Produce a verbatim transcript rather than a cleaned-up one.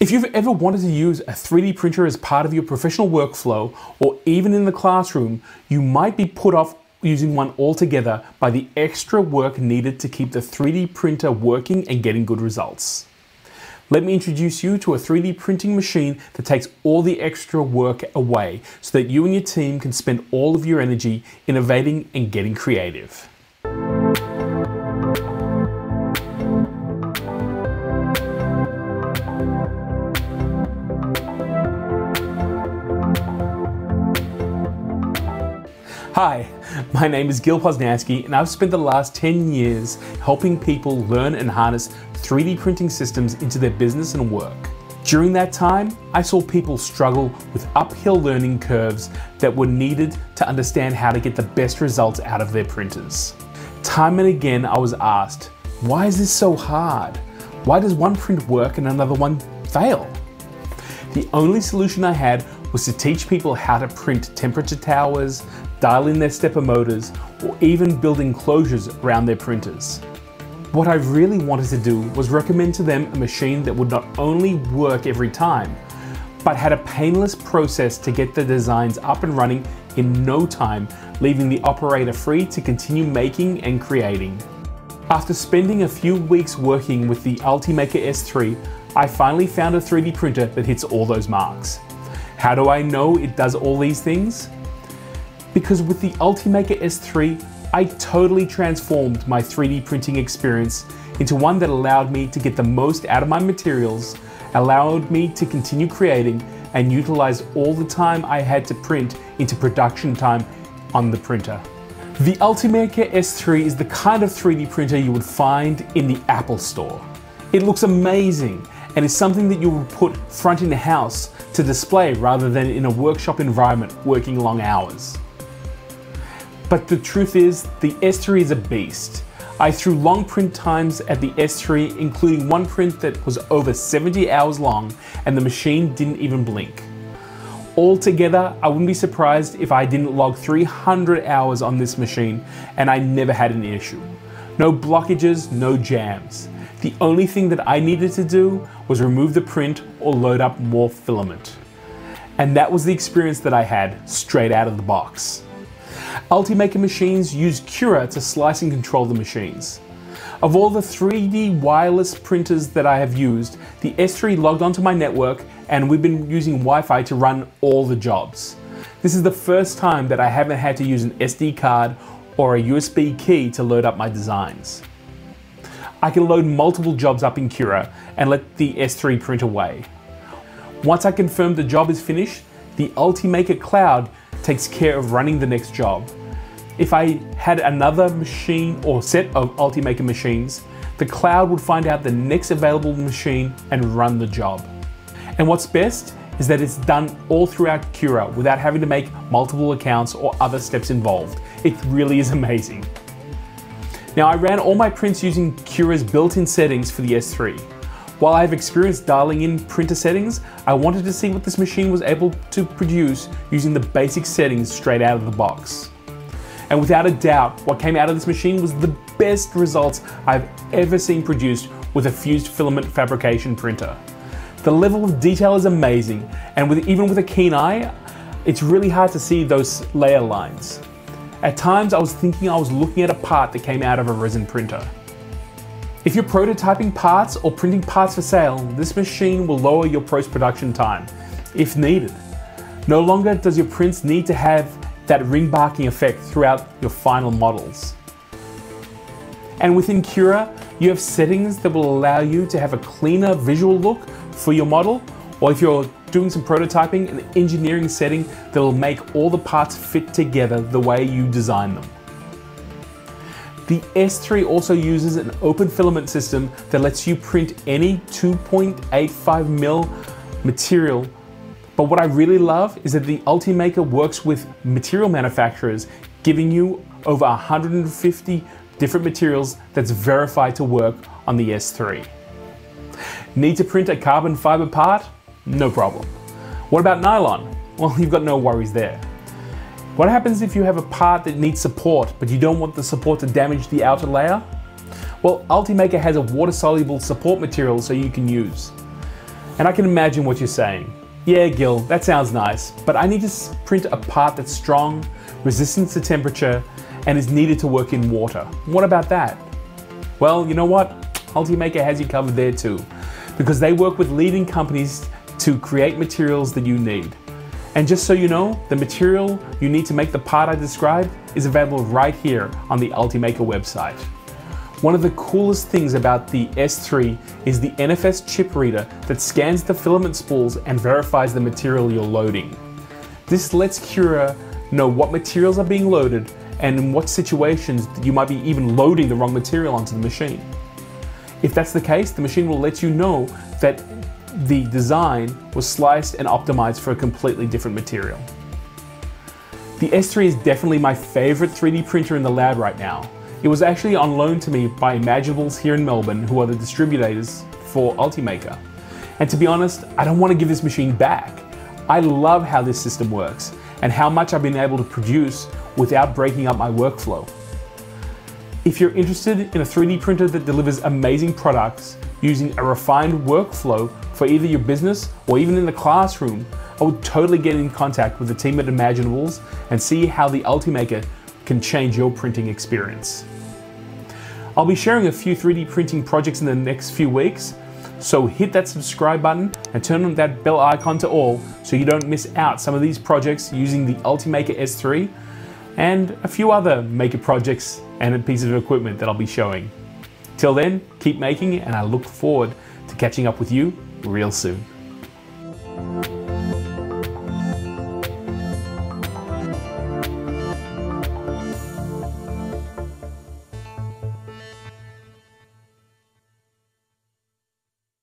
If you've ever wanted to use a three D printer as part of your professional workflow, or even in the classroom, you might be put off using one altogether by the extra work needed to keep the three D printer working and getting good results. Let me introduce you to a three D printing machine that takes all the extra work away so that you and your team can spend all of your energy innovating and getting creative. Hi, my name is Gil Poznanski, and I've spent the last ten years helping people learn and harness three D printing systems into their business and work. During that time, I saw people struggle with uphill learning curves that were needed to understand how to get the best results out of their printers. Time and again, I was asked, why is this so hard? Why does one print work and another one fail? The only solution I had was to teach people how to print temperature towers, dial in their stepper motors, or even build enclosures around their printers. What I really wanted to do was recommend to them a machine that would not only work every time, but had a painless process to get the designs up and running in no time, leaving the operator free to continue making and creating. After spending a few weeks working with the Ultimaker S three, I finally found a three D printer that hits all those marks. How do I know it does all these things? Because with the Ultimaker S three, I totally transformed my three D printing experience into one that allowed me to get the most out of my materials, allowed me to continue creating, and utilize all the time I had to print into production time on the printer. The Ultimaker S three is the kind of three D printer you would find in the Apple Store. It looks amazing and is something that you would put front in the house to display rather than in a workshop environment working long hours. But the truth is, the S three is a beast. I threw long print times at the S three, including one print that was over seventy hours long, and the machine didn't even blink. Altogether, I wouldn't be surprised if I didn't log three hundred hours on this machine, and I never had an issue. No blockages, no jams. The only thing that I needed to do was remove the print or load up more filament. And that was the experience that I had straight out of the box. Ultimaker machines use Cura to slice and control the machines. Of all the three D wireless printers that I have used, the S three logged onto my network, and we've been using Wi-Fi to run all the jobs. This is the first time that I haven't had to use an S D card or a U S B key to load up my designs. I can load multiple jobs up in Cura and let the S three print away. Once I confirm the job is finished, the Ultimaker Cloud takes care of running the next job. If I had another machine or set of Ultimaker machines, the cloud would find out the next available machine and run the job. And what's best is that it's done all throughout Cura without having to make multiple accounts or other steps involved. It really is amazing. Now, I ran all my prints using Cura's built-in settings for the S three. While I've experienced dialing in printer settings, I wanted to see what this machine was able to produce using the basic settings straight out of the box. And without a doubt, what came out of this machine was the best results I've ever seen produced with a fused filament fabrication printer. The level of detail is amazing, and with, even with a keen eye, it's really hard to see those layer lines. At times, I was thinking I was looking at a part that came out of a resin printer. If you're prototyping parts or printing parts for sale, this machine will lower your post-production time, if needed. No longer does your prints need to have that ring barking effect throughout your final models. And within Cura, you have settings that will allow you to have a cleaner visual look for your model, or if you're doing some prototyping, an engineering setting that will make all the parts fit together the way you design them. The S three also uses an open filament system that lets you print any two point eight five millimeter material, but what I really love is that the Ultimaker works with material manufacturers, giving you over one hundred fifty different materials that's verified to work on the S three. Need to print a carbon fiber part? No problem. What about nylon? Well, you've got no worries there. What happens if you have a part that needs support, but you don't want the support to damage the outer layer? Well, Ultimaker has a water-soluble support material so you can use. And I can imagine what you're saying. Yeah, Gil, that sounds nice, but I need to print a part that's strong, resistant to temperature, and is needed to work in water. What about that? Well, you know what? Ultimaker has you covered there too, because they work with leading companies to create materials that you need. And just so you know, the material you need to make the part I described is available right here on the Ultimaker website. One of the coolest things about the S three is the N F S chip reader that scans the filament spools and verifies the material you're loading. This lets Cura know what materials are being loaded and in what situations you might be even loading the wrong material onto the machine. If that's the case, the machine will let you know that the design was sliced and optimized for a completely different material. The S three is definitely my favorite three D printer in the lab right now. It was actually on loan to me by Imaginables here in Melbourne, who are the distributors for Ultimaker. And to be honest, I don't want to give this machine back. I love how this system works and how much I've been able to produce without breaking up my workflow. If you're interested in a three D printer that delivers amazing products using a refined workflow for either your business or even in the classroom, I would totally get in contact with the team at Imaginables and see how the Ultimaker can change your printing experience. I'll be sharing a few three D printing projects in the next few weeks, so hit that subscribe button and turn on that bell icon to all so you don't miss out some of these projects using the Ultimaker S three and a few other maker projects and pieces of equipment that I'll be showing. Till then, keep making, and I look forward to catching up with you real soon.